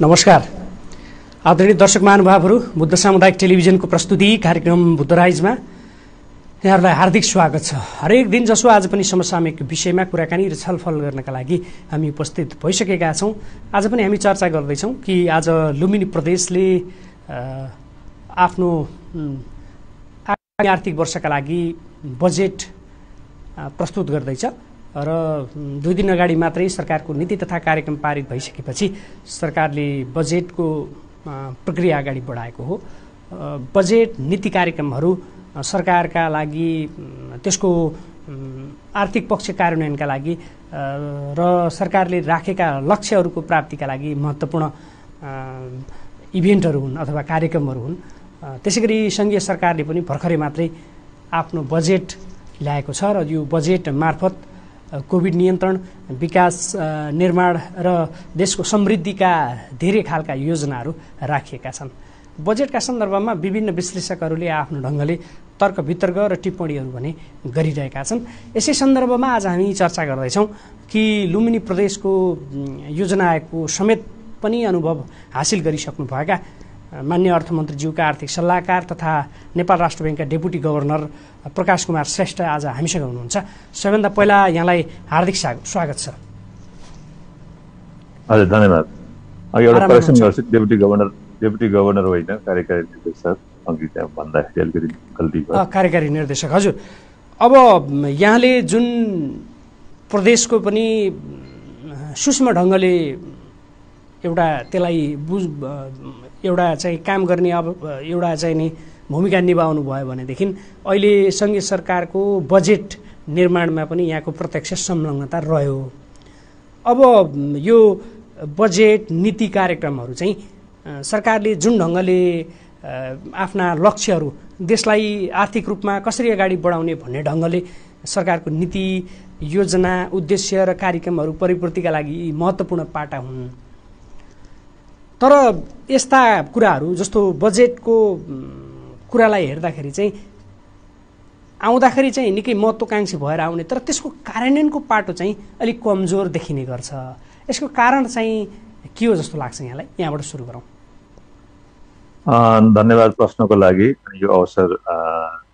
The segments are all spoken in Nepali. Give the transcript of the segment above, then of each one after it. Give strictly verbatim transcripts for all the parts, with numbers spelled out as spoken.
नमस्कार आदरणीय दर्शक महानुभावहरु, बुद्ध सामुदायिक टेलिभिजन को प्रस्तुति कार्यक्रम बुद्ध राइज में यहाँहरुलाई हार्दिक स्वागत छ। हरेक दिन जसो आज पनि समसामयिक विषयमा कुराकानी र छलफल गर्नका लागि हामी उपस्थित भइसकेका छौं। आज पनि हामी चर्चा गर्दै छौं कि आज लुम्बिनी प्रदेशले आफ्नो आगामी आर्थिक वर्षका लागि बजेट प्रस्तुत गर्दैछ र दुई दिन अगाडि मात्रै सरकारको नीति तथा कार्यक्रम पारित भइसकेपछि सरकारले बजेटको प्रक्रिया अगाडि बढाएको हो। बजेट नीति कार्यक्रमहरू सरकारका लागि त्यसको आर्थिक पक्ष कार्यान्वयनका लागि र सरकारले राखेका लक्ष्यहरूको प्राप्तिका लागि महत्त्वपूर्ण इभेन्टहरू हुन् अथवा कार्यक्रमहरू हुन्। त्यसैगरी संघीय सरकारले पनि भर्खरै मात्रै आफ्नो बजेट ल्याएको छ र यो बजेट मार्फत कोभिड नियन्त्रण, विकास निर्माण र देशको समृद्धिका धेरै खालका योजनाहरू राखिएका छन्। बजेटका सन्दर्भमा विभिन्न विश्लेषकहरूले आफ्नो ढङ्गले तर्क वितर्क र टिप्पणीहरू भने गरिरहेका छन्। यसै सन्दर्भमा आज हामी चर्चा गर्दैछौँ कि लुम्बिनी प्रदेशको योजना आयोगको समेत पनि अनुभव हासिल गरिसक्नुभएका मान्य अर्थमन्त्रीज्यूका आर्थिक सल्लाहकार तथा नेपाल राष्ट्र बैंकका डेपुटी गभर्नर प्रकाश कुमार श्रेष्ठ आज हामीसँग हुनुहुन्छ। सबैभन्दा पहिला यहाँलाई हार्दिक स्वागत छ। हजुर धन्यवाद। अघि एउटा प्रश्न गर्छु, डेपुटी गभर्नर डेपुटी गभर्नर होइन कार्यकारी निर्देशक, अघि त्यहाँ भन्दाखेरि अलिकति गल्ती भयो। कार्यकारी निर्देशक हजुर। अब यहाँले जुन प्रदेशको पनि सूक्ष्म ढङ्गले एउटा त्यसलाई बुझ एउटा चाहिँ काम गर्ने अब एउटा चाहिँ नि भूमिका निभाउनु भयो भनेदेखि अहिले संघीय सरकारको बजेट निर्माणमा पनि यहाँको प्रत्यक्ष संलग्नता रह्यो। अब यो बजेट नीति कार्यक्रमहरू चाहिँ सरकारले जुन ढङ्गले आफ्ना लक्ष्यहरू देशलाई आर्थिक रूपमा कसरी अगाडि बढाउने भन्ने ढङ्गले सरकारको नीति, योजना, उद्देश्य र कार्यक्रमहरू परिपूर्तिका लागि महत्त्वपूर्ण पाटा हुन्। तर यस्ता कुराहरू जस्तो बजेटको कुरालाई हेर्दाखेरि चाहिँ आउँदाखेरि चाहिँ निकै महत्त्वाकांक्षी भएर आउने तर त्यसको कार्यान्वयनको पाटो चाहिँ अलिक कमजोर देखिने गर्छ। यसको कारण चाहिँ के हो जस्तो लाग्छ यहाँलाई? यहाँबाट सुरु गरौँ। धन्यवाद प्रश्नको लागि, यो अवसर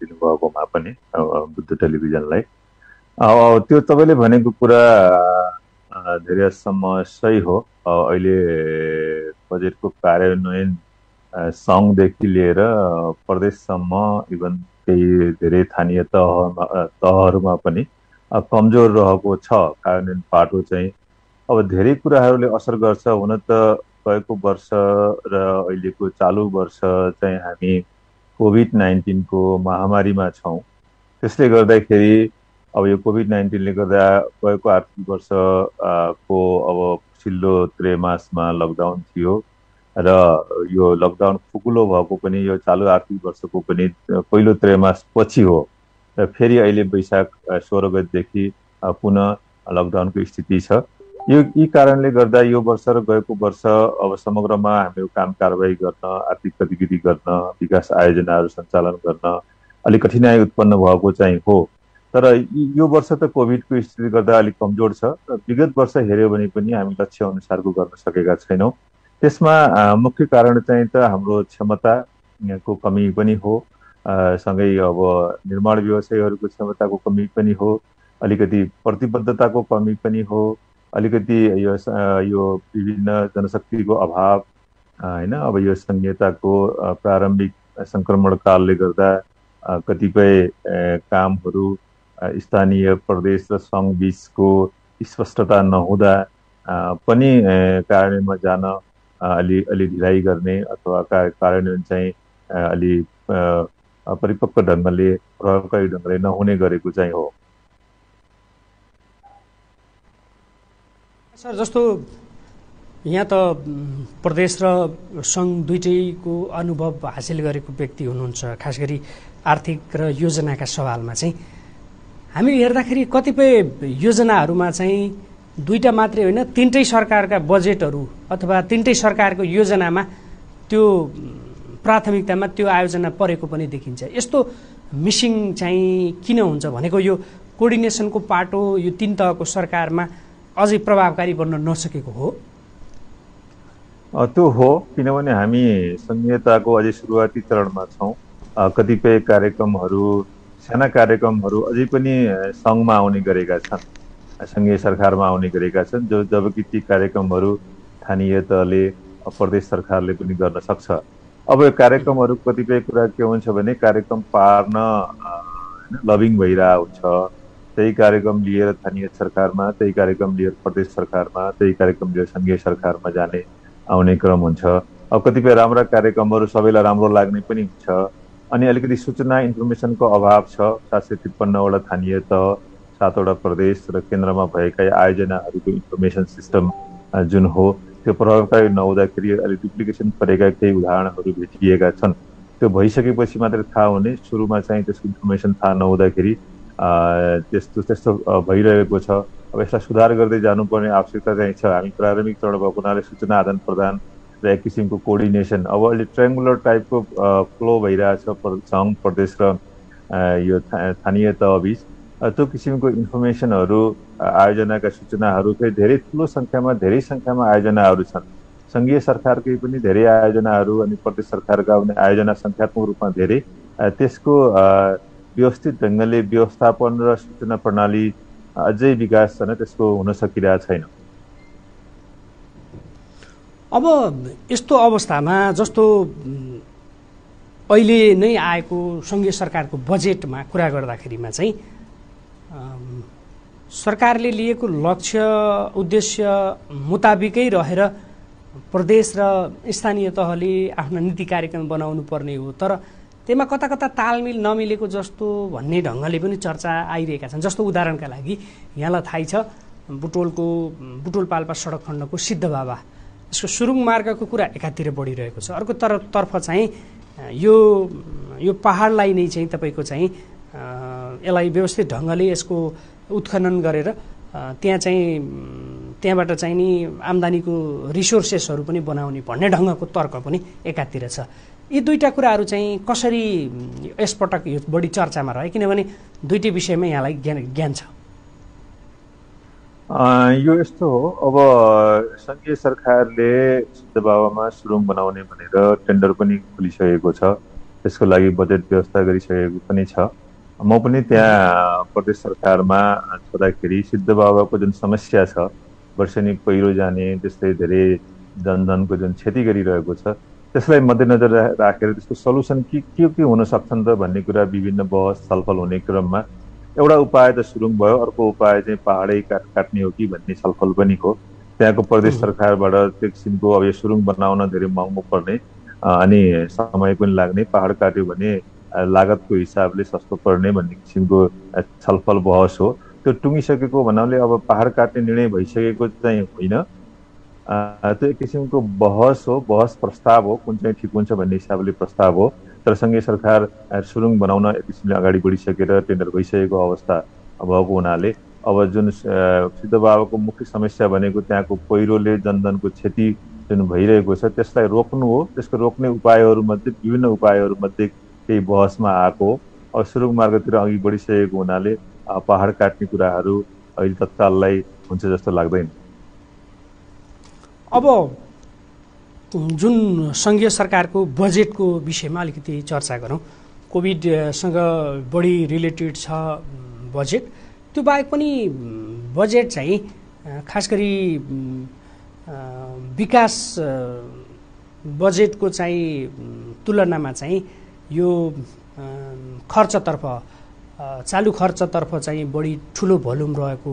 दिनुभएकोमा पनि बुद्ध टेलिभिजनलाई। अब त्यो तपाईँले भनेको कुरा धेरैसम्म सही हो। अहिले बजेटको कार्यान्वयन सङ्घदेखि लिएर प्रदेशसम्म इभन केही धेरै स्थानीय तहमा तहहरूमा पनि कमजोर रहेको छ। कार्यान्वयन पाटो चाहिँ अब धेरै कुराहरूले असर गर्छ। हुन त गएको वर्ष र अहिलेको चालु वर्ष चाहिँ हामी कोभिड नाइन्टिनको महामारीमा छौँ। त्यसले गर्दाखेरि अब यो कोभिड नाइन्टिनले गर्दा गएको आर्थिक वर्ष को अब पछिल्लो त्रैमासमा लकडाउन थियो र यो लकडाउन फुकुलो भएको पनि यो चालु आर्थिक वर्षको पनि पहिलो त्रैमास पछि हो र फेरि अहिले वैशाख सोह्र गतेदेखि पुनः लकडाउनको स्थिति छ। यो यी कारणले गर्दा यो वर्ष र गएको वर्ष अब समग्रमा हाम्रो काम कारवाही गर्न, आर्थिक गतिविधि गर्न, विकास आयोजनाहरू सञ्चालन गर्न अलिक कठिनाई उत्पन्न भएको चाहिँ हो। तर यो वर्ष त कोभिडको स्थितिले गर्दा अलिक कमजोर छ र विगत वर्ष हेऱ्यो भने पनि हामी लक्ष्य अनुसारको गर्न सकेका छैनौँ। त्यसमा मुख्य कारण चाहिँ त हाम्रो क्षमताको कमी पनि हो, सँगै अब निर्माण व्यवसायीहरूको क्षमताको कमी पनि हो, अलिकति प्रतिबद्धताको कमी पनि हो, अलिकति यो यो विभिन्न जनशक्तिको अभाव होइन। अब यो संहिताको प्रारम्भिक सङ्क्रमण कालले गर्दा कतिपय कामहरू स्थानीय प्रदेश र सङ्घ बीचको स्पष्टता नहुँदा पनि कार्यान्वयनमा जान अलि अलि ढिलाइ गर्ने अथवा कार्यान्वयन चाहिँ अलि परिपक्व ढङ्गले प्रभावकारी ढङ्गले नहुने गरेको चाहिँ हो। सर जस्तो यहाँ त प्रदेश र सङ्घ दुईटैको अनुभव हासिल गरेको व्यक्ति हुनुहुन्छ, खास गरी आर्थिक र योजनाका सवालमा चाहिँ हामी हेर्दाखेरि कतिपय योजनाहरूमा चाहिँ दुईटा मात्रै होइन तिनटै सरकारका बजेटहरू अथवा तिनटै सरकारको योजनामा त्यो प्राथमिकतामा त्यो आयोजना परेको पनि देखिन्छ। यस्तो मिसिङ चाहिँ किन हुन्छ भनेको यो कोर्डिनेसनको पाटो यो तिन तहको सरकारमा अझै प्रभावकारी बन्न नसकेको हो। त्यो हो, किनभने हामी संहिताको अझै सुरुवाती चरणमा छौँ। कतिपय कार्यक्रमहरू, साना कार्यक्रमहरू अझै पनि सङ्घमा आउने गरेका छन्, सङ्घीय सरकारमा आउने गरेका छन्, जो जबकि ती कार्यक्रमहरू स्थानीय तहले, प्रदेश सरकारले पनि गर्न सक्छ। अब यो कार्यक्रमहरू कतिपय कुरा के हुन्छ भने कार्यक्रम पार्न लबिङ भइरहेको हुन्छ, त्यही कार्यक्रम लिएर स्थानीय सरकारमा, त्यही कार्यक्रम लिएर प्रदेश सरकारमा, त्यही कार्यक्रम लिएर सङ्घीय सरकारमा जाने आउने क्रम हुन्छ। अब कतिपय राम्रा कार्यक्रमहरू सबैलाई राम्रो लाग्ने पनि हुन्छ, अनि अलिकति सूचना इन्फर्मेसनको अभाव छ। सात सय त्रिपन्नवटा स्थानीय तह, सातवटा प्रदेश र केन्द्रमा भएका आयोजनाहरूको इन्फर्मेसन सिस्टम जुन हो त्यो प्रभावकारी नहुँदाखेरि अलि डुप्लिकेसन परेका केही उदाहरणहरू भेटिएका छन्। त्यो भइसकेपछि मात्रै थाहा हुने, सुरुमा चाहिँ त्यसको इन्फर्मेसन थाहा नहुँदाखेरि त्यस्तो त्यस्तो भइरहेको छ। अब यसलाई सुधार गर्दै जानुपर्ने आवश्यकता चाहिँ छ। हामी प्रारम्भिक चरण भएको हुनाले सूचना आदान प्रदान र एक किसिमको कोर्डिनेसन, अब अहिले ट्रायङ्गुलर टाइपको फ्लो भइरहेछ सङ्घ, प्रदेश र यो स्थानीय तहबीच। त्यो किसिमको इन्फर्मेसनहरू, आयोजनाका सूचनाहरू फेरि धेरै ठुलो सङ्ख्यामा धेरै सङ्ख्यामा आयोजनाहरू छन्। सङ्घीय सरकारकै पनि धेरै आयोजनाहरू अनि प्रदेश सरकारका पनि आयोजना सङ्ख्यात्मक रूपमा धेरै, त्यसको व्यवस्थित ढङ्गले व्यवस्थापन र सूचना प्रणाली अझै विकास छैन, त्यसको हुन सकिरहेको छैन। अब यस्तो अवस्थामा जस्तो अहिले नै आएको सङ्घीय सरकारको बजेटमा कुरा गर्दाखेरिमा चाहिँ सरकारले लिएको लक्ष्य उद्देश्य मुताबिकै रहेर प्रदेश र स्थानीय तहले आफ्ना नीति कार्यक्रम बनाउनु पर्ने हो, तर त्यसमा कता कता तालमेल नमिलेको जस्तो भन्ने ढङ्गले पनि चर्चा आइरहेका छन्। जस्तो उदाहरणका लागि यहाँलाई थाहै छ, बुटोलको बुटोल पाल्पा सडक खण्डको सिद्ध बाबा, यसको सुरुङ मार्गको कुरा एकातिर बढिरहेको छ, अर्को तर तर्फ चाहिँ यो यो पहाडलाई नै चाहिँ तपाईँको चाहिँ यसलाई व्यवस्थित ढङ्गले यसको उत्खनन गरेर त्यहाँ चाहिँ त्यहाँबाट चाहिँ नि आम्दानीको रिसोर्सेसहरू पनि बनाउने भन्ने ढङ्गको तर्क पनि एकातिर छ। यी दुईवटा कुराहरू चाहिँ कसरी यसपटक यो बढी चर्चामा रह्यो, किनभने दुईटै विषयमा यहाँलाई ज्ञान ज्ञान छ? यो यस्तो हो, अब सङ्घीय सरकारले सिद्ध बाबामा सुरुङ बनाउने भनेर टेन्डर पनि खोलिसकेको छ, त्यसको लागि बजेट व्यवस्था गरिसकेको पनि छ। म पनि त्यहाँ प्रदेश सरकारमा छँदाखेरि सिद्ध बाबाको जुन समस्या छ, वर्षेनी पहिरो जाने, त्यस्तै धेरै जनधनको जुन क्षति गरिरहेको छ, त्यसलाई मध्यनजर राखेर त्यसको सल्युसन के के के हुन सक्छन् त भन्ने कुरा विभिन्न बहस छलफल हुने क्रममा एउटा उपाय त सुरुङ भयो, अर्को उपाय चाहिँ पाहाडै काट काट्ने हो कि भन्ने छलफल पनि हो। त्यहाँको प्रदेश सरकारबाट त्यो किसिमको अब यो सुरुङ बनाउन धेरै महँगो पर्ने अनि समय पनि लाग्ने, पाहाड काट्यो भने लागतको हिसाबले सस्तो पर्ने भन्ने किसिमको छलफल बहस हो। त्यो टुङ्गिसकेको भन्नाले अब पाहाड काट्ने निर्णय भइसकेको चाहिँ होइन, त्यो एक किसिमको बहस हो, बहस प्रस्ताव हो, कुन चाहिँ ठिक हुन्छ भन्ने हिसाबले प्रस्ताव हो। तर सङ्घीय सरकार सुरुङ बनाउन एक किसिमले अगाडि बढिसकेर टेन्डर भइसकेको अवस्था भएको हुनाले अब जुन सिद्ध बाबाको मुख्य समस्या भनेको त्यहाँको पहिरोले जनधनको क्षति जुन भइरहेको छ त्यसलाई रोक्नु हो। त्यसको रोक्ने उपायहरूमध्ये विभिन्न उपायहरूमध्ये केही बहसमा आएको हो। अब सुरुङ मार्गतिर अघि बढिसकेको हुनाले पहाड काट्ने कुराहरू अहिले तत्काललाई हुन्छ जस्तो लाग्दैन। अब जुन सङ्घीय सरकारको बजेटको विषयमा अलिकति चर्चा गरौँ। कोभिडसँग बढी रिलेटेड छ बजेट, त्यो बाहेक पनि बजेट चाहिँ खास गरी विकास बजेटको चाहिँ तुलनामा चाहिँ यो खर्चतर्फ, चालु खर्चतर्फ चाहिँ बढी ठुलो भोल्युम रहेको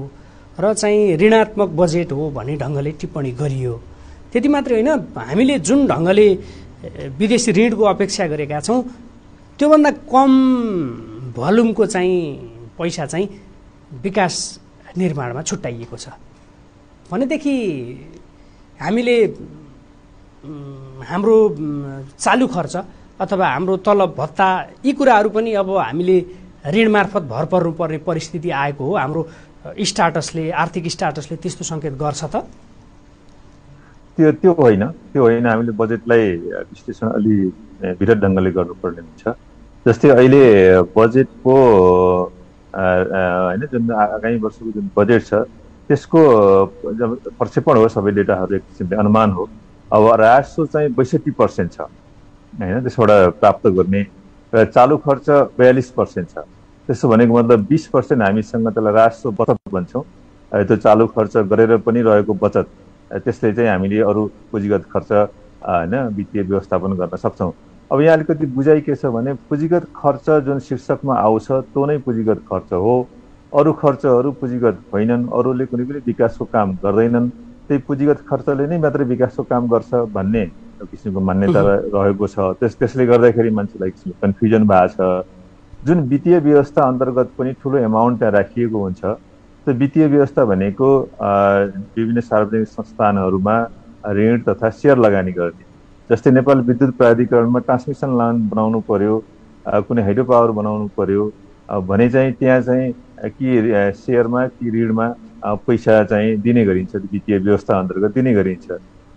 र चाहिँ ऋणात्मक बजेट हो भन्ने ढङ्गले टिप्पणी गरियो। त्यति मात्रै होइन, हामीले जुन ढङ्गले विदेशी ऋणको अपेक्षा गरेका छौँ त्योभन्दा कम भोल्युमको चाहिँ पैसा चाहिँ विकास निर्माणमा छुट्याइएको छ भनेदेखि हामीले हाम्रो चालु खर्च अथवा हाम्रो तलब भत्ता यी कुराहरू पनि अब हामीले ऋण मार्फत भर पर्नुपर्ने परिस्थिति आएको हो। हाम्रो स्टाटसले, आर्थिक स्टाटसले त्यस्तो सङ्केत गर्छ त? त्यो त्यो होइन, त्यो होइन। हामीले बजेटलाई विश्लेषण अलि विरल ढङ्गले गर्नुपर्ने हुन्छ। जस्तै अहिले बजेटको होइन जुन आगामी वर्षको जुन बजेट छ त्यसको प्रक्षेपण हो, सबै डेटाहरू एक किसिमले अनुमान हो। अब राजस्व चाहिँ बैसठी पर्सेंट छ हैन, त्यसबाट प्राप्त गर्ने र चालू खर्च बयालीस पर्सेंट छ। त्यसो भनेको मतलब बीस पर्सेंट हामीसँग त्यसलाई राजस्व बचत भन्छौँ। त्यो चालू खर्च गरेर पनि रहेको बचत त्यस्तै चाहिँ हामीले अरू पुँजीगत खर्च हैन वित्तीय व्यवस्थापन गर्न सक्छौँ। अब यहाँ अलिकति बुझाइ के छ भने पुँजीगत खर्च जुन शीर्षकमा आउँछ त्यो नै पुँजीगत खर्च हो, अरू खर्चहरू पुँजीगत होइनन्। अरूले कुनै पनि विकासको काम गर्दैनन्, त्यही पुँजीगत खर्चले नै मात्र विकासको काम गर्छ भन्ने किसिमको मान्यता रहेको छ। त्यस त्यसले गर्दाखेरि मान्छेलाई किसिमको कन्फ्युजन भएको छ। जुन वित्तीय व्यवस्था अन्तर्गत पनि ठुलो एमाउन्ट त्यहाँ राखिएको हुन्छ, त्यो वित्तीय व्यवस्था भनेको विभिन्न सार्वजनिक संस्थानहरूमा ऋण तथा सेयर लगानी गर्ने, जस्तै नेपाल विद्युत प्राधिकरणमा ट्रान्समिसन लाइन बनाउनु पर्यो, कुनै हाइड्रो पावर बनाउनु पर्यो भने चाहिँ त्यहाँ चाहिँ कि सेयरमा कि ऋणमा पैसा चाहिँ दिने गरिन्छ, वित्तीय व्यवस्था अन्तर्गत दिने गरिन्छ।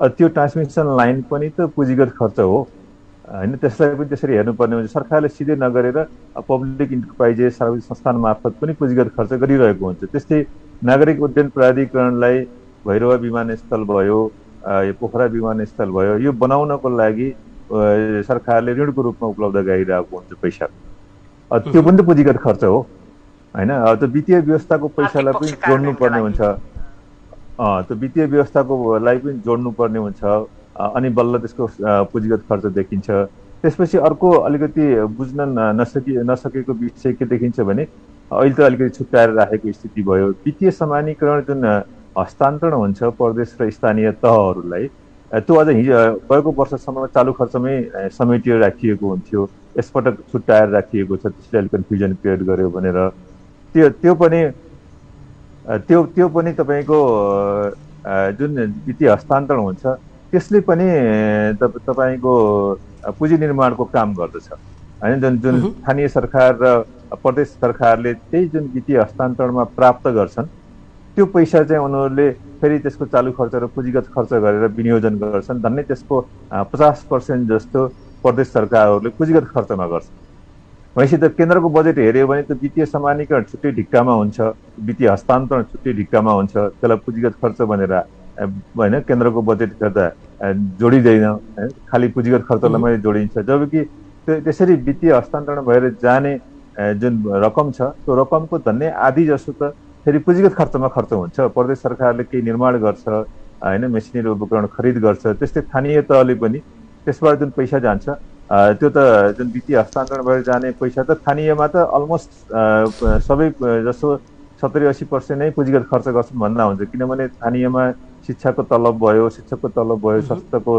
त्यो ट्रान्समिसन लाइन पनि त पुँजीगत खर्च हो हैन, त्यसलाई पनि त्यसरी हेर्नुपर्ने हुन्छ। सरकारले सिधै नगरेर पब्लिक इन्टरप्राइजेस सार्वजनिक संस्थान मार्फत पनि पुँजीगत खर्च गरिरहेको हुन्छ। त्यस्तै नागरिक उड्डयन प्राधिकरणलाई भैरवा विमानस्थल भयो, पोखरा विमानस्थल भयो, यो बनाउनको लागि सरकारले ऋणको रूपमा उपलब्ध गराइरहेको हुन्छ पैसा, त्यो पनि त पुँजीगत खर्च हो हैन। त्यो वित्तीय व्यवस्थाको पैसालाई पनि जोड्नुपर्ने हुन्छ, त्यो वित्तीय व्यवस्थाको लागि पनि जोड्नुपर्ने हुन्छ, अनि बल्ल त्यसको पुँजीगत खर्च देखिन्छ। त्यसपछि अर्को अलिकति बुझ्न नसकि नसकेको विषय के देखिन्छ भने अहिले त अलिकति छुट्याएर राखेको स्थिति भयो। वित्तीय समानीकरण जुन हस्तान्तरण हुन्छ प्रदेश र स्थानीय तहहरूलाई, त्यो अझ हिजो गएको वर्षसम्म चालु खर्चमै समेटिएर राखिएको हुन्थ्यो, यसपटक छुट्याएर राखिएको छ। त्यसले अलिक कन्फ्युजन क्रिएट गर्यो भनेर त्यो त्यो पनि त्यो त्यो पनि तपाईँको जुन वित्तीय हस्तान्तरण हुन्छ त्यसले पनि तपाईँको पुँजी निर्माणको काम गर्दछ हैन। जुन जुन स्थानीय सरकार र प्रदेश सरकारले त्यही जुन वित्तीय हस्तान्तरणमा प्राप्त गर्छन् त्यो पैसा चाहिँ उनीहरूले फेरि त्यसको चालू खर्च र पुँजीगत खर्च गरेर विनियोजन गर्छन्। धन्नै त्यसको पचास पर्सेन्ट जस्तो प्रदेश सरकारहरूले पुँजीगत खर्चमा गर्छन्। भनेपछि त केन्द्रको बजेट हेऱ्यो भने त वित्तीय समानीकरण छुट्टै ढिक्कामा हुन्छ, वित्तीय हस्तान्तरण छुट्टै ढिक्कामा हुन्छ, त्यसलाई पुँजीगत खर्च भनेर होइन केन्द्रको बजेट गर्दा जोडिँदैन, खालि पुँजीगत खर्चलाई मात्रै जोडिन्छ। जबकि त्यसरी वित्तीय हस्तान्तरण भएर जाने जुन रकम छ त्यो रकमको धन्नै आधी जसो त फेरि पुँजीगत खर्चमा खर्च हुन्छ। प्रदेश सरकारले केही निर्माण गर्छ हैन, मेसिनरी उपकरण खरिद गर्छ, त्यस्तै स्थानीय तहले पनि त्यसबाट जुन पैसा जान्छ त्यो त जुन वित्तीय हस्तान्तरण भएर जाने पैसा त स्थानीयमा त अलमोस्ट सबै जसो सत्तरी अस्सी पर्सेन्ट नै पुँजीगत खर्च गर्छन् भन्दा हुन्छ, किनभने स्थानीयमा शिक्षाको तलब भयो, शिक्षकको तलब भयो, स्वास्थ्यको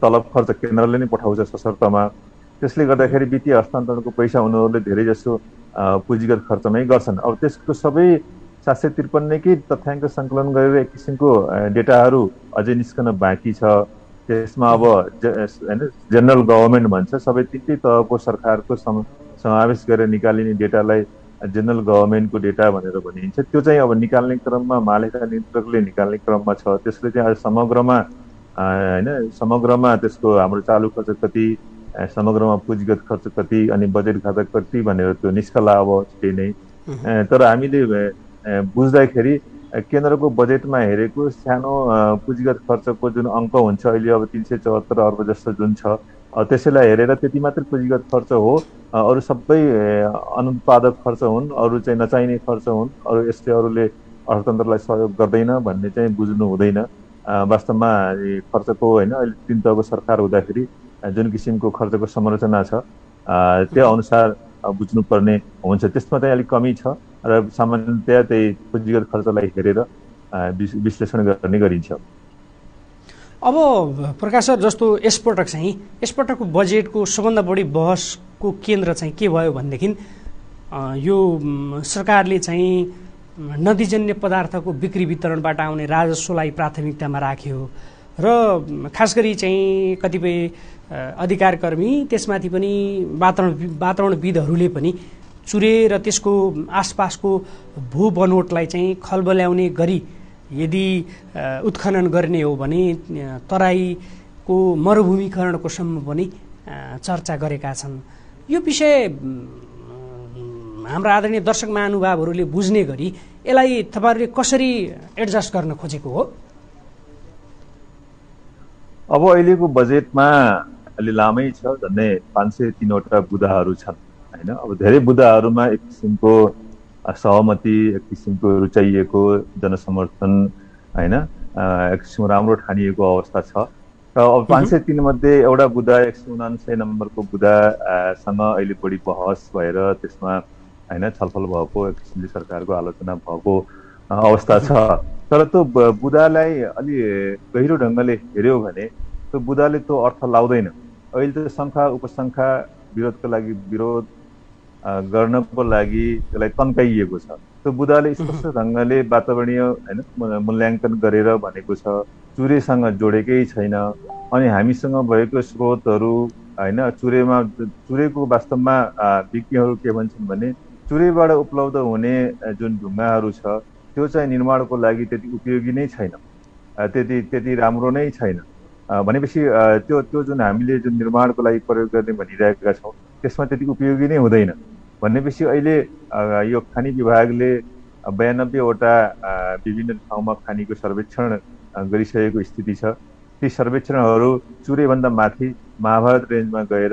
तलब खर्च केन्द्रले नै पठाउँछ सशर्तमा। त्यसले गर्दाखेरि वित्तीय हस्तान्तरणको पैसा उनीहरूले धेरै जसो पुँजीगत खर्चमै गर्छन्। अब त्यसको सबै सात सय त्रिपन्नकै तथ्याङ्क सङ्कलन गरेर एक किसिमको डेटाहरू अझै निस्कन बाँकी छ। त्यसमा अब होइन जेनरल गभर्मेन्ट भन्छ, सबै तिनै तहको सरकारको समावेश गरेर निकालिने डेटालाई जेनरल गभर्मेन्टको डेटा भनेर भनिन्छ। त्यो चाहिँ अब निकाल्ने क्रममा महालेखा नियन्त्रकले निकाल्ने क्रममा छ। त्यसले चाहिँ आज समग्रमा होइन समग्रमा त्यसको हाम्रो चालु खर्च कति, समग्रमा पुँजीगत खर्च कति अनि बजेट खाता कति भनेर त्यो निस्कला अब त्यही नै। तर हामीले बुझ्दाखेरि केन्द्रको बजेटमा हेरेको सानो पुँजीगत खर्चको जुन अङ्क हुन्छ अहिले अब तिन सय चौहत्तर अर्ब जस्तो जुन छ, त्यसैलाई हेरेर त्यति मात्र पुँजीगत खर्च हो, अरू सबै अनुत्पादक खर्च हुन्, अरू चाहिँ नचाहिने खर्च हुन्, अरू यसले अरूले अर्थतन्त्रलाई सहयोग गर्दैन भन्ने चाहिँ बुझ्नु हुँदैन। वास्तवमा खर्चको होइन अहिले तिन तहको सरकार हुँदाखेरि जुन किसिमको खर्चको संरचना छ त्यो अनुसार बुझ्नुपर्ने हुन्छ। त्यसमा चाहिँ अलिक कमी छ र सामान्यतया त्यही पुँजीगत खर्चलाई हेरेर विश्लेषण गर्ने गरिन्छ। अब प्रकाश सर, जस्तो यसपटक चाहिँ यसपटकको बजेटको सबभन्दा बढी बहसको केन्द्र चाहिँ के भयो भनेदेखि यो सरकारले चाहिँ नदीजन्य पदार्थको बिक्री वितरणबाट आउने राजस्वलाई प्राथमिकतामा राख्यो र खास गरी चाहिँ कतिपय अधिकारकर्मी त्यसमाथि पनि वातावरण वातावरणविदहरूले पनि चुरे र त्यसको आसपासको भू बनोटलाई चाहिँ खलबल्याउने गरी यदि उत्खनन गर्ने हो भने तराईको मरुभूमिकरणको सम्म पनि चर्चा गरेका छन्। यो विषय हाम्रा आदरणीय दर्शक महानुभावहरूले बुझ्ने गरी यसलाई तपाईँहरूले कसरी एडजस्ट गर्न खोजेको हो? अब अहिलेको बजेटमा अलि लामै छ, झन्डै पाँच सय तिनवटा बुदाहरू छन् हैन। अब धेरै बुदाहरूमा एक किसिमको सहमति, एक किसिमको रुचाइएको जनसमर्थन हैन, एक किसिमको राम्रो ठानिएको अवस्था छ। र अब पाँच सय तीन मध्ये एउटा बुदा एक सय उनान्सय नम्बरको बुदासँग अहिले बढी बहस भएर त्यसमा हैन छलफल भएको, एक किसिमले सरकारको आलोचना भएको अवस्था छ। तर त्यो बुदालाई अलि गहिरो ढङ्गले हेर्यो भने त्यो बुदाले त्यो अर्थ लाउँदैन। अहिले त शङ्खा उपशङ्खा विरोधको लागि विरोध गर्नको लागि त्यसलाई तन्काइएको छ। त्यो बुदाले स्पष्ट ढङ्गले वातावरणीय हैन मूल्याङ्कन गरेर भनेको छ, चुरेसँग जोडेकै छैन। अनि हामीसँग भएको स्रोतहरू हैन, चुरेमा चुरेको वास्तवमा विज्ञहरू के भन्छन् भने चुरेबाट उपलब्ध हुने जुन ढुङ्गाहरू छ त्यो चाहिँ निर्माणको लागि त्यति उपयोगी नै छैन, त्यति त्यति राम्रो नै छैन। भनेपछि त्यो त्यो जुन हामीले जुन निर्माणको लागि प्रयोग गर्ने भनिरहेका छौँ त्यसमा त्यति उपयोगी नै हुँदैन। भनेपछि अहिले यो खानी विभागले बयानब्बेवटा विभिन्न ठाउँमा खानीको सर्वेक्षण गरिसकेको स्थिति छ। ती सर्वेक्षणहरू चुरेभन्दा माथि महाभारत रेन्जमा गएर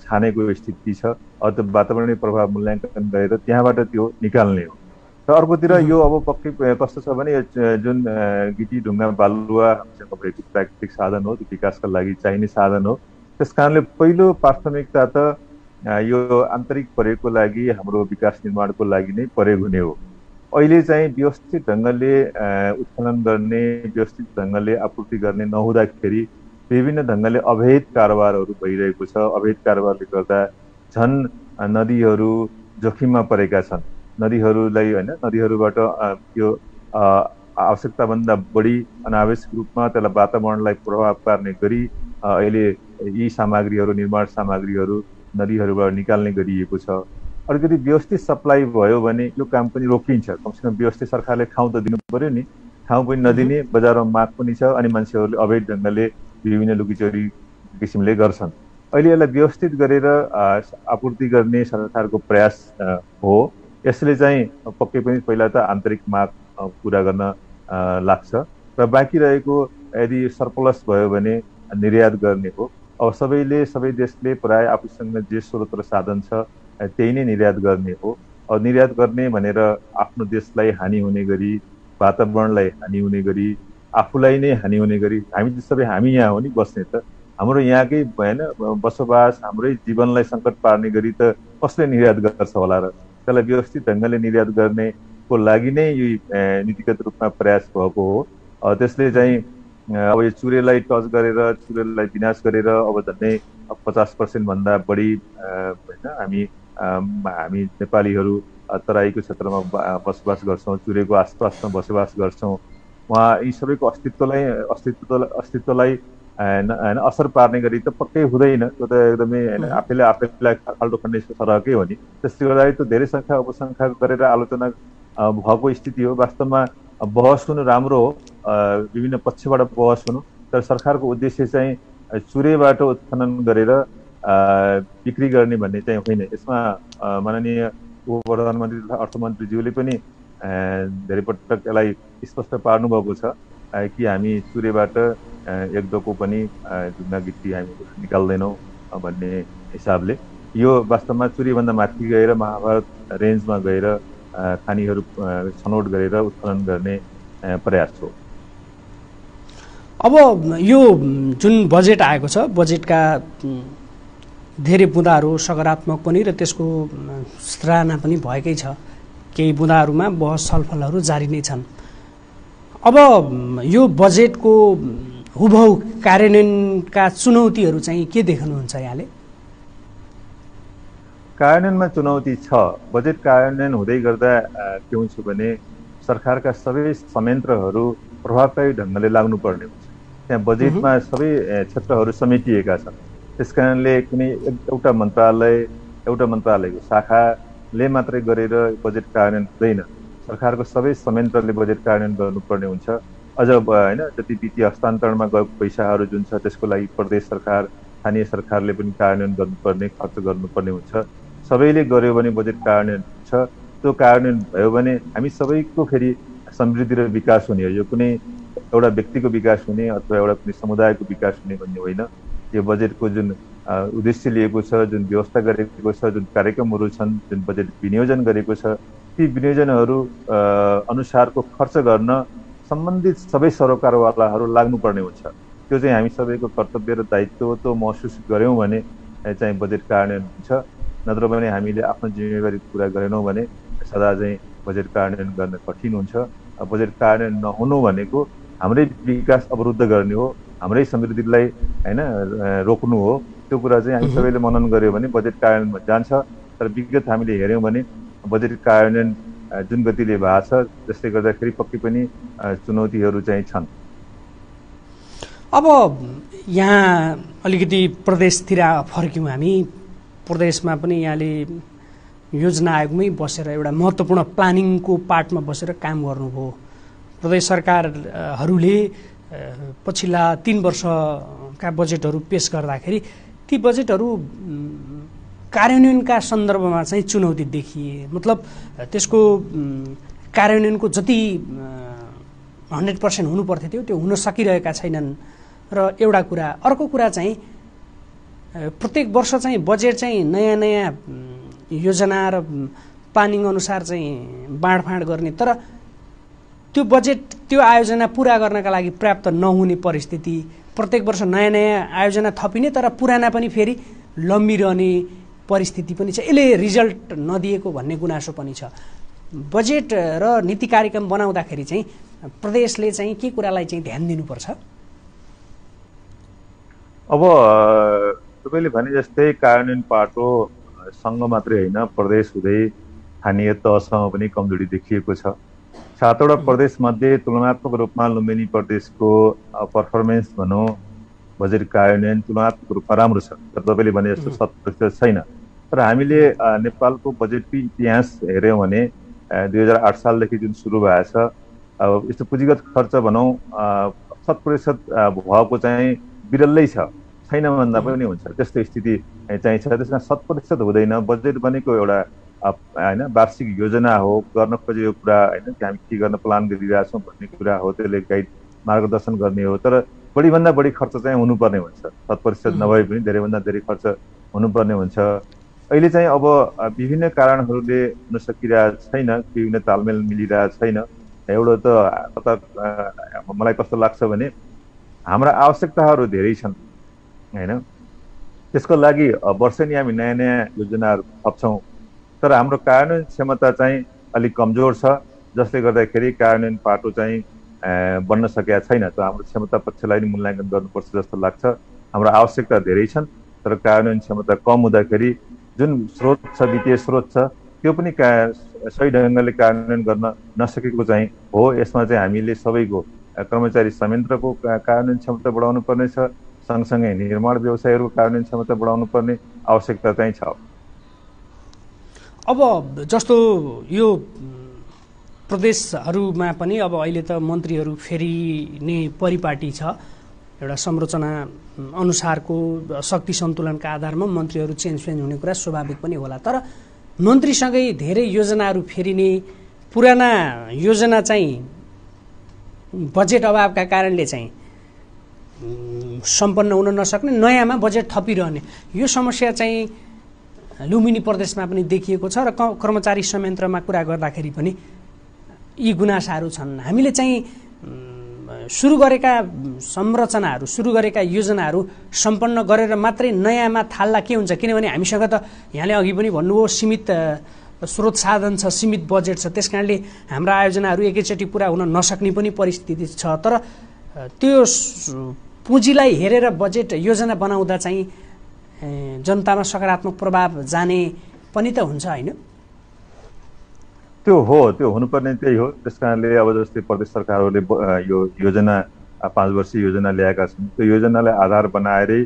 छानेको स्थिति छ। अत वातावरणीय प्रभाव मूल्याङ्कन गरेर त्यहाँबाट त्यो निकाल्ने हो। र अर्कोतिर यो अब पक्कै कस्तो छ भने यो जुन गिटी ढुङ्गा बालुवा हामीसँग भएको प्राकृतिक साधन हो, त्यो विकासका लागि चाहिने साधन हो। त्यस कारणले पहिलो प्राथमिकता त यो आन्तरिक प्रयोगको लागि, हाम्रो विकास निर्माणको लागि नै प्रयोग हुने हो। अहिले चाहिँ व्यवस्थित ढङ्गले उत्खनन गर्ने, व्यवस्थित ढङ्गले आपूर्ति गर्ने नहुँदाखेरि विभिन्न ढङ्गले अवैध कारोबारहरू भइरहेको छ। अवैध कारोबारले गर्दा झन् नदीहरू जोखिममा परेका छन्। नदीहरूलाई हैन, नदीहरूबाट यो आवश्यकताभन्दा बढी अनावश्यक रूपमा त्यसलाई वातावरणलाई प्रभाव पार्ने गरी अहिले यी सामग्रीहरू, निर्माण सामग्रीहरू नदीहरूबाट निकाल्ने गरिएको छ। अलिकति व्यवस्थित सप्लाई भयो भने यो काम पनि रोकिन्छ। कमसेकम व्यवस्थित सरकारले ठाउँ त दिनु पर्यो नि, ठाउँ पनि नदिने, बजारमा माग पनि छ, अनि मान्छेहरूले अवैध ढङ्गले विभिन्न लुकिचोरी किसिमले गर्छन्। अहिले यसलाई व्यवस्थित गरेर आपूर्ति गर्ने सरकारको प्रयास हो। यसले चाहिँ पक्कै पनि पहिला त आन्तरिक माग पूरा गर्न लाग्छ र बाँकी रहेको यदि सरप्लस भयो भने निर्यात गर्ने हो। अब सबैले सबै देशले प्राय आफूसँग जे स्रोत र साधन छ त्यही नै निर्यात गर्ने हो। अब निर्यात गर्ने भनेर आफ्नो देशलाई हानि हुने गरी, वातावरणलाई हानि हुने गरी, आफूलाई नै हानि हुने गरी, हामी सबै हामी यहाँ हो नि बस्ने, त हाम्रो यहाँकै भएन बसोबास, हाम्रै जीवनलाई सङ्कट पार्ने गरी त कसले निर्यात गर्छ होला र। त्यसलाई व्यवस्थित ढङ्गले निर्यात गर्नेको लागि नै यो नीतिगत रूपमा प्रयास भएको हो। त्यसले चाहिँ अब यो चुरेलाई टच गरेर, चुरेलाई विनाश गरेर अब झन्डै पचास पर्सेन्टभन्दा बढी होइन हामी हामी नेपालीहरू तराईको क्षेत्रमा बसोबास गर्छौँ, चुरेको आसपासमा बसोबास गर्छौँ। उहाँ यी सबैको अस्तित्वलाई अस्तित्व अस्तित्वलाई होइन असर पार्ने गरी त पक्कै हुँदैन। त्यो त एकदमै होइन आफैले आफैलाई खाल्टो खन्ने सरहकै हो नि। त्यसले गर्दाखेरि त्यो धेरै सङ्ख्या उपसङ्ख्या गरेर आलोचना भएको स्थिति हो। वास्तवमा बहस हुनु राम्रो हो, विभिन्न पक्षबाट बहस हुनु, तर सरकारको उद्देश्य चाहिँ चुरेबाट उत्खनन गरेर बिक्री गर्ने भन्ने चाहिँ होइन। यसमा माननीय उप प्रधानमन्त्री तथा अर्थमन्त्रीज्यूले पनि धेरै पटक यसलाई स्पष्ट पार्नुभएको छ कि हामी चुरेबाट एक दोको पनि ढुङ्गा गिट्टी हामी निकाल्दैनौँ भन्ने हिसाबले। यो वास्तवमा चुरीभन्दा माथि गएर महाभारत रेन्जमा गएर खानीहरू छनौट गरेर उत्खनन गर्ने प्रयास हो। अब यो जुन बजेट आएको छ, बजेटका धेरै बुँदाहरू सकारात्मक पनि र त्यसको सराहना पनि भएकै छ। केही बुँदाहरूमा बहस छलफलहरू जारी नै छन्। अब यो बजेटको हुबहु कार्यान्वयनका चुनौतीहरू चाहिँ के देख्नुहुन्छ यहाँले? कार्यान्वयनमा चुनौती छ। बजेट कार्यान्वयन हुँदै गर्दा के हुन्छ भने सरकारका सबै संयन्त्रहरू प्रभावकारी ढङ्गले लाग्नुपर्ने हुन्छ। त्यहाँ बजेटमा सबै क्षेत्रहरू समेटिएका छन्। त्यस कारणले कुनै एउटा मन्त्रालय, एउटा मन्त्रालयको शाखाले मात्रै गरेर बजेट कार्यान्वयन हुँदैन। सरकारको सबै संयन्त्रले बजेट कार्यान्वयन गर्नुपर्ने हुन्छ। अझ होइन जति वित्तीय हस्तान्तरणमा गएको पैसाहरू जुन छ त्यसको लागि प्रदेश सरकार, स्थानीय सरकारले पनि कार्यान्वयन गर्नुपर्ने, खर्च गर्नुपर्ने हुन्छ। सबैले गर्यो भने बजेट कार्यान्वयन हुन्छ। त्यो कार्यान्वयन भयो भने हामी सबैको फेरि समृद्धि र विकास हुने हो। यो कुनै एउटा व्यक्तिको विकास हुने अथवा एउटा कुनै समुदायको विकास हुने भन्ने होइन। यो बजेटको जुन उद्देश्य लिएको छ, जुन व्यवस्था गरेको छ, जुन कार्यक्रमहरू छन्, जुन बजेट विनियोजन गरेको छ, ती विनियोजनहरू अनुसारको खर्च गर्न सम्बन्धित सबै सरोकारवालाहरू लाग्नुपर्ने हुन्छ। त्यो चाहिँ हामी सबैको कर्तव्य र दायित्व हो। त्यो महसुस गऱ्यौँ भने चाहिँ बजेट कार्यान्वयन हुन्छ, नत्र भने हामीले आफ्नो जिम्मेवारी पुरा गरेनौँ भने सदा चाहिँ बजेट कार्यान्वयन गर्न कठिन हुन्छ। बजेट कार्यान्वयन नहुनु भनेको हाम्रै विकास अवरुद्ध गर्ने हो, हाम्रै समृद्धिलाई हैन रोक्नु हो। त्यो कुरा चाहिँ हामी सबैले मनन गर्यो भने बजेट कार्यान्वयनमा जान्छ। तर विगत हामीले हेर्यौँ भने बजेट कार्यान्वयन जुन गतिले भएको छ त्यसले गर्दाखेरि पक्कै पनि चुनौतीहरू चाहिँ छन्। अब यहाँ अलिकति प्रदेशतिर फर्क्यौँ हामी। प्रदेशमा पनि यहाँले योजना आयोगमै बसेर एउटा महत्त्वपूर्ण प्लानिङको पार्टमा बसेर काम गर्नुभयो। प्रदेश सरकारहरूले पछिल्ला तीन वर्षका बजेटहरू पेश गर्दाखेरि ती बजेटहरू कार्यान्वयनका सन्दर्भमा चाहिँ चुनौती देखिए। मतलब त्यसको कार्यान्वयनको जति हन्ड्रेड पर्सेन्ट हुनुपर्थ्यो थियो त्यो हुन सकिरहेका छैनन् र एउटा कुरा। अर्को कुरा चाहिँ प्रत्येक वर्ष चाहिँ बजेट चाहिँ नयाँ नयाँ योजना र प्लानिङ अनुसार चाहिँ बाँडफाँड गर्ने, तर त्यो बजेट त्यो आयोजना पुरा गर्नका लागि पर्याप्त नहुने परिस्थिति, प्रत्येक वर्ष नयाँ नयाँ आयोजना थपिने तर पुराना पनि फेरि लम्बिरहने परिस्थिति पनि छ। यसले रिजल्ट नदिएको भन्ने गुनासो पनि छ। बजेट र नीति कार्यक्रम बनाउँदाखेरि चाहिँ प्रदेशले चाहिँ के कुरालाई चाहिँ ध्यान दिनुपर्छ? अब तपाईँले भने जस्तै कार्यान्वयन पाटो सँग मात्रै होइन, प्रदेश हुँदै स्थानीय तहसम्म पनि कमजोरी देखिएको छ। सातवटा प्रदेशमध्ये तुलनात्मक रूपमा लुम्बिनी प्रदेशको पर्फर्मेन्स भनौँ बजेट कार्यान्वयन तुलनात्मक रूपमा राम्रो छ, तर तपाईँले भने जस्तो शत प्रतिशत छैन। तर हामीले नेपालको बजेटको इतिहास हेऱ्यौँ भने दुई हजार आठ सालदेखि जुन सुरु भएको छ, अब यस्तो पुँजीगत खर्च भनौँ शत प्रतिशत भएको चाहिँ बिरलै छ, छैन भन्दा पनि हुन्छ। त्यस्तो स्थिति चाहिँ छ। त्यसमा शत प्रतिशत हुँदैन। बजेट भनेको एउटा होइन वार्षिक योजना हो, गर्न खोजेको कुरा होइन, हामी के गर्न प्लान गरिरहेछौँ भन्ने कुरा हो, त्यसले गाइड मार्गदर्शन गर्ने हो। तर बढीभन्दा बढी खर्च चाहिँ हुनुपर्ने हुन्छ, शत प्रतिशत नभए पनि धेरैभन्दा धेरै खर्च हुनुपर्ने हुन्छ। अहिले चाहिँ अब विभिन्न कारणहरूले हुन सकिरहेको छैन, विभिन्न तालमेल मिलिरहेको छैन। एउटा त मलाई कस्तो लाग्छ भने हाम्रा आवश्यकताहरू धेरै छन् होइन, त्यसको लागि वर्षेनी हामी नयाँ नयाँ योजनाहरू थप्छौँ, तर हाम्रो कार्यान्वयन क्षमता चाहिँ अलिक कमजोर छ, जसले गर्दाखेरि कार्यान्वयन पाटो चाहिँ बन्न सकेका छैन। त हाम्रो क्षमता पक्षलाई नै मूल्याङ्कन गर्नुपर्छ जस्तो लाग्छ। हाम्रो आवश्यकता धेरै छन् तर कार्यान्वयन क्षमता कम हुँदाखेरि जुन स्रोत छ, वित्तीय स्रोत छ, त्यो पनि का सही ढङ्गले कार्यान्वयन गर्न नसकेको चाहिँ हो। यसमा चाहिँ हामीले सबैको कर्मचारी संयन्त्रको कार्यान्वयन क्षमता बढाउनु पर्नेछ, सँगसँगै निर्माण व्यवसायहरूको कार्यान्वयन क्षमता बढाउनु पर्ने आवश्यकता चाहिँ छ। अब जस्तो यो प्रदेशहरूमा पनि अब अहिले त मन्त्रीहरू फेरि नै परिपाटी छ, एउटा संरचना अनुसारको शक्ति सन्तुलनका आधारमा मन्त्रीहरू चेन्ज फेन्ज हुने कुरा स्वाभाविक पनि होला। तर मन्त्रीसँगै धेरै योजनाहरू फेरिने, पुराना योजना चाहिँ बजेट अभावका कारणले चाहिँ सम्पन्न हुन नसक्ने, नयाँमा बजेट थपिरहने, यो समस्या चाहिँ लुम्बिनी प्रदेशमा पनि देखिएको छ। र कर्मचारी संयन्त्रमा कुरा गर्दाखेरि पनि यी गुनासाहरू छन्। हामीले चाहिँ सुरु गरेका संरचनाहरू, सुरु गरेका योजनाहरू सम्पन्न गरेर मात्रै नयाँमा थाल्दा के हुन्छ? किनभने हामीसँग त यहाँले अघि पनि भन्नुभयो सीमित स्रोत साधन छ, सीमित बजेट छ, त्यस कारणले हाम्रा आयोजनाहरू एकैचोटि पुरा हुन नसक्ने पनि परिस्थिति छ। तर त्यो पुँजीलाई हेरेर बजेट योजना बनाउँदा चाहिँ जनतामा सकारात्मक प्रभाव जाने पनि त हुन्छ होइन? त्यो हो, त्यो हुनुपर्ने त्यही हो। त्यस कारणले अब जस्तै प्रदेश सरकारहरूले यो योजना पाँच वर्षीय योजना ल्याएका छन्, त्यो योजनालाई आधार बनाएरै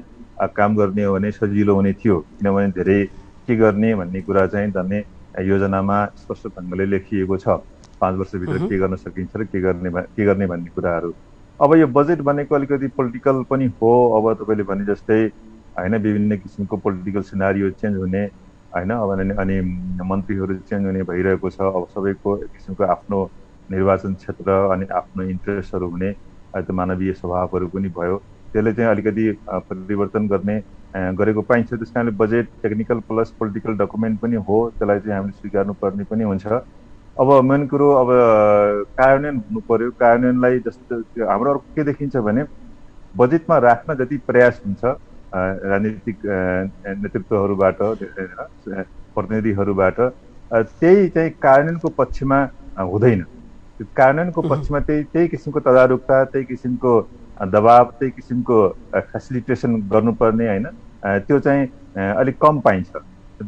काम गर्ने हो भने सजिलो हुने थियो। किनभने धेरै के गर्ने भन्ने कुरा चाहिँ धन्ने योजनामा स्पष्ट ढङ्गले लेखिएको छ, पाँच वर्षभित्र के गर्न सकिन्छ र के गर्ने के गर्ने भन्ने कुराहरू। अब यो बजेट भनेको अलिकति पोलिटिकल पनि हो। अब तपाईँले भने जस्तै होइन विभिन्न किसिमको पोलिटिकल सिनारियो चेन्ज हुने होइन, अब अनि मन्त्रीहरू चेन्ज हुने भइरहेको छ। अब सबैको एक किसिमको आफ्नो निर्वाचन क्षेत्र अनि आफ्नो इन्ट्रेस्टहरु हुने त्यो मानवीय स्वभावहरु पनि भयो। त्यसले चाहिँ अलिकति परिवर्तन गर्ने गरेको पाइन्छ। त्यसकारणले budget technical plus political document पनि हो, त्यसलाई चाहिँ हामीले स्वीकार्नुपर्ने पनि हुन्छ। अब मेन कुरो अब कार्यान्वयन हुनु पर्यो। कार्यान्वयनलाई जस्तो हाम्रो अर्को के देखिन्छ भने बजेटमा राख्न जति प्रयास हुन्छ राजनीतिक नेतृत्वहरुबाट प्रतिनिधिहरुबाट त्यही चाहिँ कार्यान्वयनको पक्षमा हुँदैन। कार्यान्वयनको पक्षमा त्यही त्यही किसिमको तदारुकता, त्यही किसिमको दबाव, त्यही किसिमको फेसिलिटेसन गर्नुपर्ने होइन, त्यो चाहिँ अलिक कम पाइन्छ।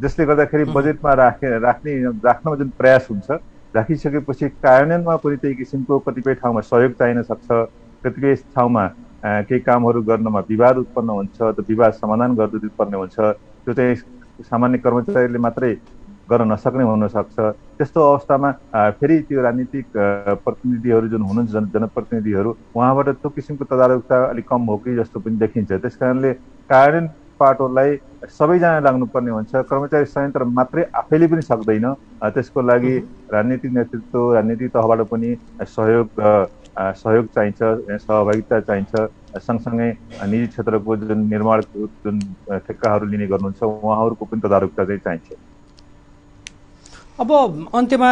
त्यसले गर्दाखेरि बजेटमा राखे राख्ने राख्नमा जुन प्रयास हुन्छ, राखिसकेपछि कार्यान्वयनमा पनि त्यही किसिमको कतिपय ठाउँमा सहयोग चाहिन सक्छ, कतिपय ठाउँमा केही कामहरू गर्नमा विवाद उत्पन्न हुन्छ, त्यो विवाद समाधान गर्दै पर्ने हुन्छ, त्यो चाहिँ सामान्य कर्मचारीले मात्रै गर्न नसक्ने हुनसक्छ। त्यस्तो अवस्थामा फेरि त्यो राजनीतिक प्रतिनिधिहरू जुन हुनुहुन्छ जन जनप्रतिनिधिहरू उहाँबाट त्यो किसिमको तदारुकता अलिक कम हो कि जस्तो पनि देखिन्छ। त्यस कारणले कार्यान्वयन पाटोलाई सबैजना लाग्नुपर्ने हुन्छ। कर्मचारी संयन्त्र मात्रै आफैले पनि सक्दैन, त्यसको लागि राजनीतिक नेतृत्व राजनीतिक तहबाट पनि सहयोग सहयोग चाहिन्छ, सहभागिता चाहिन्छ। सँगसँगै निजी क्षेत्रको जुन निर्माण जुन ठेक्काहरू लिने गर्नुहुन्छ उहाँहरूको पनि तदारुकता चाहिँ चाहिन्छ। अब अन्त्यमा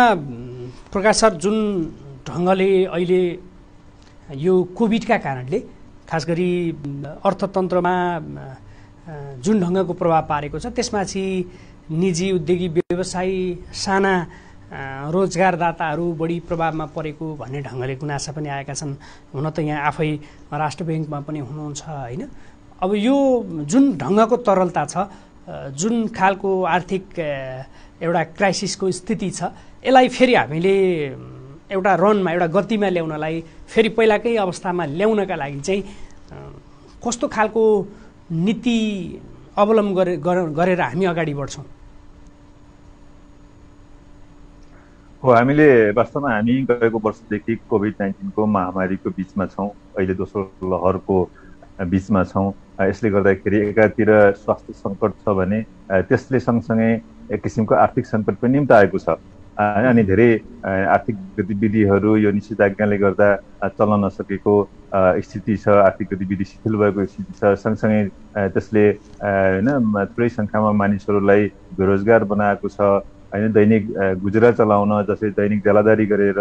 प्रकाश सर, जुन ढङ्गले अहिले यो कोभिडका कारणले खास गरी अर्थतन्त्रमा जुन ढङ्गको प्रभाव पारेको छ, त्यसमाथि निजी उद्योगी व्यवसायी साना रोजगारदाताहरू बढी प्रभावमा परेको भन्ने ढङ्गले गुनासा पनि आएका छन्। हुन त यहाँ आफै राष्ट्र ब्याङ्कमा पनि हुनुहुन्छ होइन। अब यो जुन ढङ्गको तरलता छ, जुन खालको आर्थिक एउटा क्राइसिसको स्थिति छ, यसलाई फेरि हामीले एउटा रनमा एउटा गतिमा ल्याउनलाई फेरि पहिलाकै अवस्थामा ल्याउनका लागि चाहिँ कस्तो खालको नीति अवलम्बन गरे गरेर हामी अगाडि बढ्छौँ? हो, हामीले वास्तवमा हामी गएको वर्षदेखि कोभिड नाइन्टिनको महामारीको बिचमा छौँ, अहिले दोस्रो लहरको बिचमा छौँ। यसले गर्दाखेरि एकातिर स्वास्थ्य सङ्कट छ भने त्यसले सँगसँगै एक किसिमको आर्थिक सङ्कट पनि निम्त आएको छ अनि धेरै आर्थिक गतिविधिहरू यो निषेधाज्ञाले गर्दा चल्न नसकेको स्थिति छ, आर्थिक गतिविधि शिथिल भएको स्थिति छ। सँगसँगै त्यसले होइन थुप्रै सङ्ख्यामा मानिसहरूलाई बेरोजगार बनाएको छ होइन। दैनिक गुजारा चलाउन जसरी दैनिक जलादारी गरेर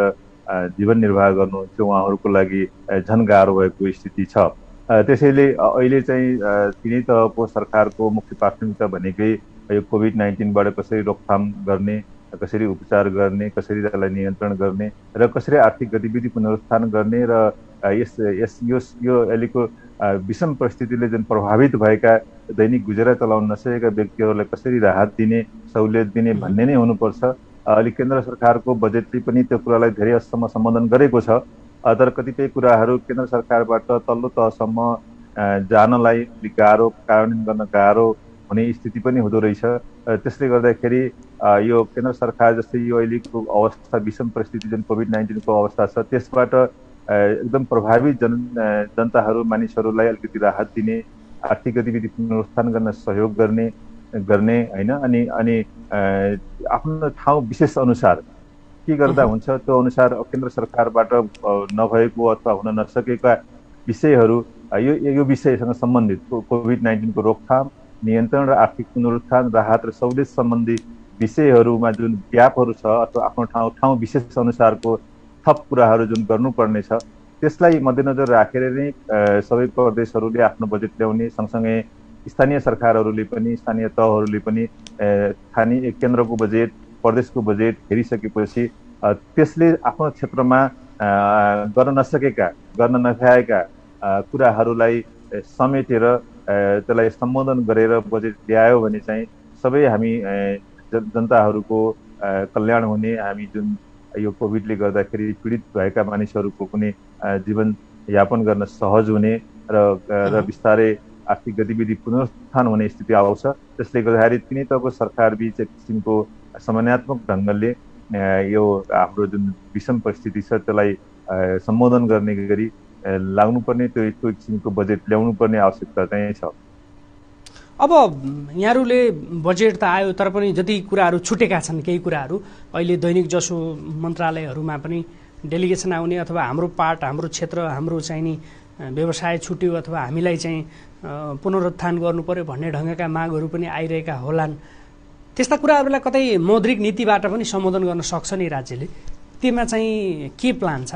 जीवन निर्वाह गर्नु त्यो उहाँहरूको लागि झन् गाह्रो भएको स्थिति छ। त्यसैले अहिले चाहिँ तिनै तहको सरकारको मुख्य प्राथमिकता भनेकै यो कोभिड नाइन्टिनबाट कसरी रोकथाम गर्ने, कसरी उपचार गर्ने, कसरी त्यसलाई नियन्त्रण गर्ने र कसरी आर्थिक गतिविधि पुनरुत्थान गर्ने र यस यस यो अहिलेको विषम परिस्थितिले जुन प्रभावित भएका दैनिक गुजारा चलाउन नसकेका व्यक्तिहरूलाई कसरी राहत दिने, सहुलियत दिने भन्ने नै हुनुपर्छ। अहिले केन्द्र सरकारको बजेटले पनि त्यो कुरालाई धेरै हदसम्म सम्बोधन गरेको छ, तर कतिपय कुराहरू केन्द्र सरकारबाट तल्लो तहसम्म जानलाई अलिक गाह्रो, कार्यान्वयन गर्न गाह्रो हुने स्थिति पनि हुँदो रहेछ। त्यसले गर्दाखेरि यो केन्द्र सरकार जस्तै यो अहिलेको अवस्था विषम परिस्थिति जुन कोभिड नाइन्टिनको अवस्था छ त्यसबाट एकदम प्रभावित जन जनताहरू मानिसहरूलाई अलिकति राहत दिने, आर्थिक गतिविधि पुनरुत्थान गर्न सहयोग गर्ने गर्ने होइन अनि अनि आफ्नो ठाउँ विशेष अनुसार के गर्दा हुन्छ त्यो अनुसार केन्द्र सरकारबाट नभएको अथवा हुन नसकेका विषयहरू यो यो विषयसँग सम्बन्धित कोभिड नाइन्टिनको रोकथाम, नियन्त्रण र आर्थिक पुनरुत्थान, राहत र सहुलियत सम्बन्धी विषयहरूमा जुन व्यापहरू छ अथवा आफ्नो ठाउँ ठाउँ विशेष अनुसारको थप कुराहरू जुन गर्नुपर्ने छ त्यसलाई मध्यनजर राखेर नै सबै प्रदेशहरूले आफ्नो बजेट ल्याउने। सँगसँगै स्थानीय सरकारहरूले पनि स्थानीय तहहरूले पनि स्थानीय केन्द्रको बजेट प्रदेशको बजेट हेरिसकेपछि त्यसले आफ्नो क्षेत्रमा गर्न नसकेका गर्न नभ्याएका कुराहरूलाई समेटेर त्यसलाई सम्बोधन गरेर बजेट ल्यायो भने चाहिँ सबै हामी जनताहरूको कल्याण हुने, हामी जुन यो कोभिडले गर्दाखेरि पीडित भएका मानिसहरूको पनि जीवन यापन गर्न सहज हुने र र बिस्तारै आर्थिक गतिविधि पुनरुत्थान हुने स्थिति आउँछ। त्यसले गर्दाखेरि तिनै तहको सरकारबीच एक किसिमको समन्वयात्मक ढङ्गले यो हाम्रो जुन विषम परिस्थिति छ त्यसलाई सम्बोधन गर्ने गरी लाग्नुपर्ने त्यो त्यो किसिमको बजेट ल्याउनुपर्ने आवश्यकता चाहिँ छ। अब यहाँहरूले बजेट त आयो तर पनि जति कुराहरू छुटेका छन्, केही कुराहरू अहिले दैनिक जसो मन्त्रालयहरूमा पनि डेलिगेसन आउने अथवा हाम्रो पार्ट हाम्रो क्षेत्र हाम्रो चाहिने व्यवसाय छुट्यो अथवा हामीलाई चाहिँ पुनरुत्थान गर्नुपर्यो भन्ने ढङ्गका मागहरू पनि आइरहेका होलान्। त्यस्ता कुराहरूलाई कतै मौद्रिक नीतिबाट पनि सम्बोधन गर्न सक्छ नि राज्यले, त्यसमा चाहिँ के प्लान छ?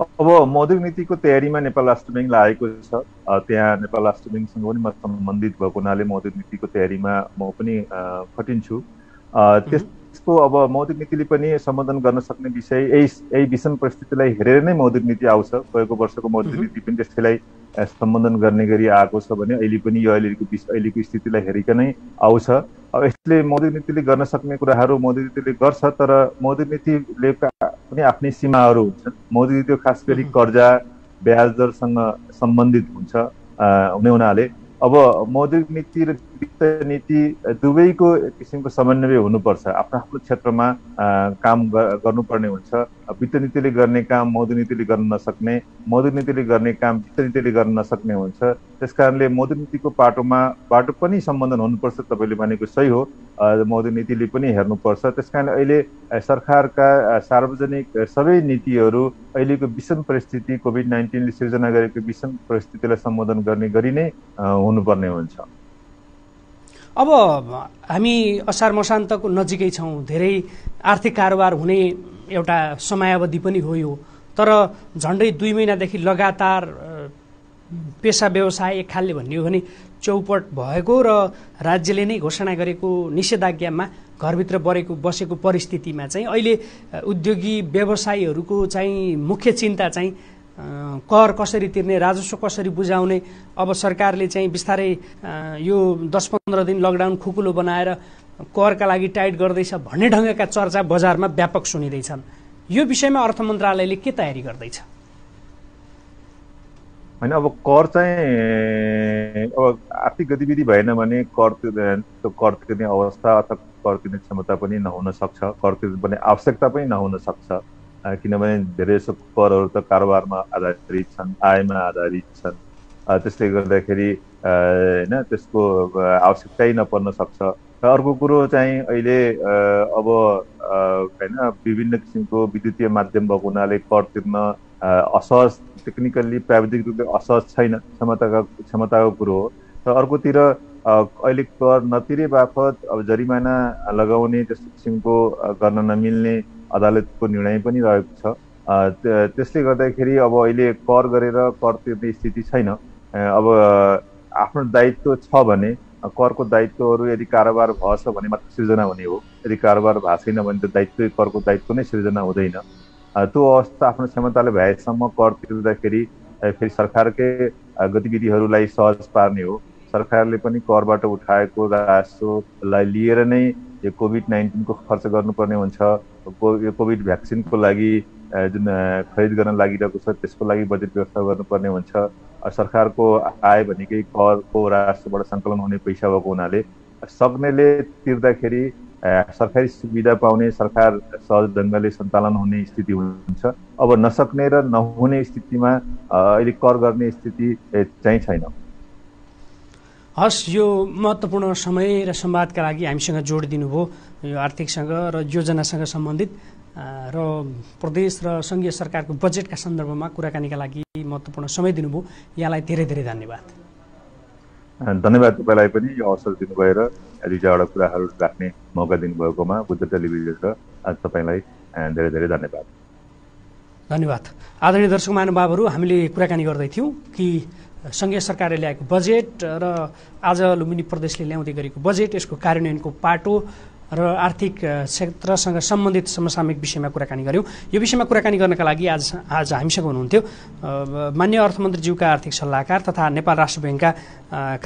अब मौद्रिक नीतिको तयारीमा नेपाल राष्ट्र बैंक लागेको छ। त्यहाँ नेपाल राष्ट्र बैंकसँग पनि म सम्बन्धित भएको हुनाले मौद्रिक नीतिको तयारीमा म पनि खटिन्छु। त्यसको अब मौद्रिक नीतिले पनि सम्बोधन गर्न सक्ने विषय यही यही विषम परिस्थितिलाई हेरेर नै मौद्रिक नीति आउँछ। गएको वर्षको मौद्रिक नीति पनि त्यसैलाई सम्बोधन गर्ने गरी आएको छ भने अहिले पनि यो अहिलेको अहिलेको स्थितिलाई हेरिकन नै आउँछ। अब यसले मौद्रिक नीतिले गर्न सक्ने कुराहरू मौद्रिक नीतिले गर्छ, तर मौद्रिक नीतिले पनि आफ्नै सीमाहरू हुन्छन्। मौद्रिक नीति खास गरी कर्जा ब्याज दरसँग सम्बन्धित हुन्छ हुने हुनाले अब मौद्रिक नीति र वित्त नीति दुवैको किसिमको समन्वय हुनुपर्छ। आफ्नो आफ्नो क्षेत्रमा काम गर्नुपर्ने हुन्छ। वित्त नीतिले गर्ने काम मौद्रिक नीतिले गर्न नसक्ने, मौद्रिक नीतिले गर्ने काम वित्त नीतिले गर्न नसक्ने हुन्छ। त्यसकारणले मौद्रिक नीतिको पाटोमा बाटो पनि सम्बन्धन हुनुपर्छ। तपाईँले भनेको सही हो, मौद्रिक नीतिले पनि हेर्नुपर्छ। त्यसकारण अहिले सरकारका सार्वजनिक सबै नीतिहरू अहिलेको विषम परिस्थिति कोभिड नाइन्टिनले सिर्जना गरेको विषम परिस्थितिलाई सम्बोधन गर्ने गरी नै हुनुपर्ने हुन्छ। अब हामी असार मसान्तको नजिकै छौँ, धेरै आर्थिक कारोबार हुने एउटा समयावधि पनि हो यो, तर झन्डै दुई महिनादेखि लगातार पेसा व्यवसाय एक खालले भन्ने हो भने चौपट भएको र राज्यले नै घोषणा गरेको निषेधाज्ञामा घरभित्र बरेको बसेको परिस्थितिमा चाहिँ अहिले उद्योगी व्यवसायीहरूको चाहिँ मुख्य चिन्ता चाहिँ कर कसरी तिर्ने, राजस्व कसरी बुझाउने। अब सरकारले चाहिँ बिस्तारै यो दस पन्ध्र दिन लकडाउन खुकुलो बनाएर करका लागि टाइट गर्दैछ भन्ने ढङ्गका चर्चा बजारमा व्यापक सुनिँदैछन्। यो विषयमा अर्थ मन्त्रालयले के तयारी गर्दैछ? होइन, अब कर चाहिँ अब आर्थिक गतिविधि भएन भने कर कर तिर्ने अवस्था अथवा कर तिर्ने क्षमता पनि नहुन सक्छ, कर तिर्नुपर्ने आवश्यकता पनि नहुन सक्छ। किनभने धेरैजसो करहरू त कारोबारमा आधारित छन्, आयमा आधारित छन्। त्यसले गर्दाखेरि होइन त्यसको आवश्यकतै नपर्न सक्छ। र अर्को कुरो चाहिँ अहिले अब होइन विभिन्न किसिमको विद्युतीय माध्यम भएको हुनाले कर तिर्न असहज, टेक्निकल्ली प्राविधिक रूपले असहज छैन, क्षमताका क्षमताको कुरो हो। र अर्कोतिर अहिले कर नतिरे बापत अब जरिमाना लगाउने त्यस्तो किसिमको गर्न नमिल्ने अदालतको निर्णय पनि रहेको छ। त्यसले गर्दाखेरि अब अहिले कर गरेर कर तिर्ने स्थिति छैन। अब आफ्नो दायित्व छ भने करको दायित्वहरू यदि कारोबार भएछ भने मात्र सिर्जना हुने हो। यदि कारोबार भएको छैन भने त दायित्व करको दायित्व नै सिर्जना हुँदैन। त्यो अवस्था आफ्नो क्षमताले भएसम्म कर तिर्दाखेरि फेरि सरकारकै गतिविधिहरूलाई सहज पार्ने हो। सरकारले पनि करबाट उठाएको राजस्वलाई लिएर नै यो कोभिड नाइन्टिनको खर्च गर्नुपर्ने हुन्छ। यो कोभिड भ्याक्सिनको लागि जुन खरिद गर्न लागिरहेको छ त्यसको लागि बजेट व्यवस्था गर्नुपर्ने हुन्छ। सरकारको आय भनेकै करको राजस्वबाट सङ्कलन हुने पैसा भएको हुनाले सक्नेले तिर्दाखेरि सरकारी सुविधा पाउने, सरकार सहज ढङ्गले सञ्चालन हुने स्थिति हुन्छ। अब नसक्ने र नहुने स्थितिमा अहिले कर गर्ने स्थिति चाहिँ छैन। हस्, यो महत्त्वपूर्ण समय र संवादका लागि हामीसँग जोड दिनुभयो। यो आर्थिकसँग र योजनासँग सम्बन्धित र प्रदेश र सङ्घीय सरकारको बजेटका सन्दर्भमा कुराकानीका लागि महत्त्वपूर्ण समय दिनुभयो। यहाँलाई धेरै धेरै धन्यवाद। धन्यवाद तपाईँलाई पनि यो अवसर दिनुभएर दुईवटा कुराहरू राख्ने मौका दिनुभएकोमा बुद्ध टेलिभिजन र तपाईँलाई धेरै धेरै धन्यवाद। धन्यवाद। आदरणीय दर्शक महानुभावहरू, हामीले कुराकानी गर्दै थियौँ कि सङ्घीय सरकारले ल्याएको बजेट र आज लुम्बिनी प्रदेशले ल्याउँदै गरेको बजेट, यसको कार्यान्वयनको पाटो र आर्थिक क्षेत्रसँग सम्बन्धित समसामयिक विषयमा कुराकानी गऱ्यौँ। यो विषयमा कुराकानी गर्नका लागि आज आज हामीसँग हुनुहुन्थ्यो मान्य अर्थमन्त्रीज्यूका आर्थिक सल्लाहकार तथा नेपाल राष्ट्र ब्याङ्कका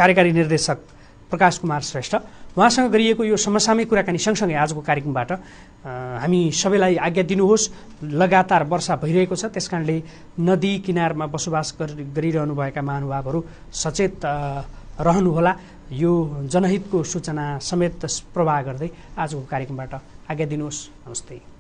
कार्यकारी निर्देशक प्रकाश कुमार श्रेष्ठ। उहाँसँग गरिएको यो समसामयिक कुराकानी सँगसँगै आजको कार्यक्रमबाट हामी सबैलाई आज्ञा दिनुहोस्। लगातार वर्षा भइरहेको छ, त्यसकारणले नदी किनारमा बसोबास गरिरहनुभएका महानुभावहरू सचेत रहनुहोला। यो जनहितको सूचना समेत प्रवाह गर्दै आजको कार्यक्रमबाट आज्ञा दिनुहोस्। नमस्ते।